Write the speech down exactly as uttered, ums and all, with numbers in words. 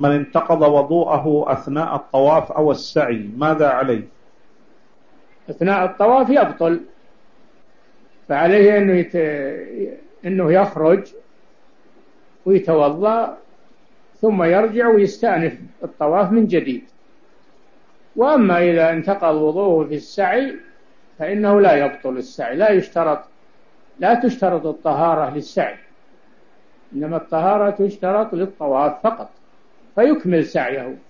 من انتقض وضوءه أثناء الطواف أو السعي ماذا عليه؟ أثناء الطواف يبطل، فعليه أنه, يت... أنه يخرج ويتوضأ ثم يرجع ويستأنف الطواف من جديد. وأما إذا انتقض وضوءه في السعي فإنه لا يبطل السعي، لا يشترط لا تشترط الطهارة للسعي، إنما الطهارة تشترط للطواف فقط، فيكمل سعيه.